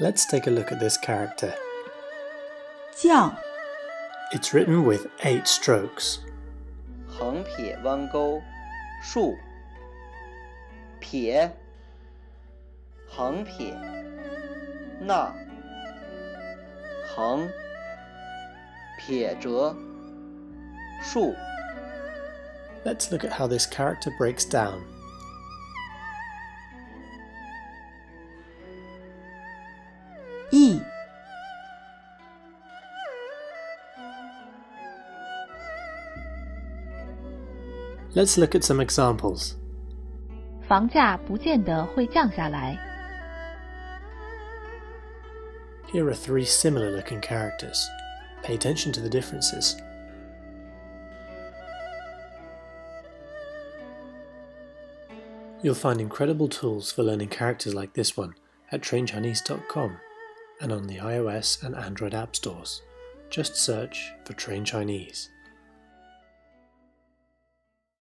Let's take a look at this character. Jiang. It's written with 8 strokes. 横撇弯钩竖撇横撇捺横撇折竖 Let's look at how this character breaks down. E. Let's look at some examples. 房价不见得会降下来. Here are 3 similar looking characters. Pay attention to the differences. 'll find incredible tools for learning characters like this one at trainchinese.com and on the iOS and Android app stores. Just search for Train Chinese.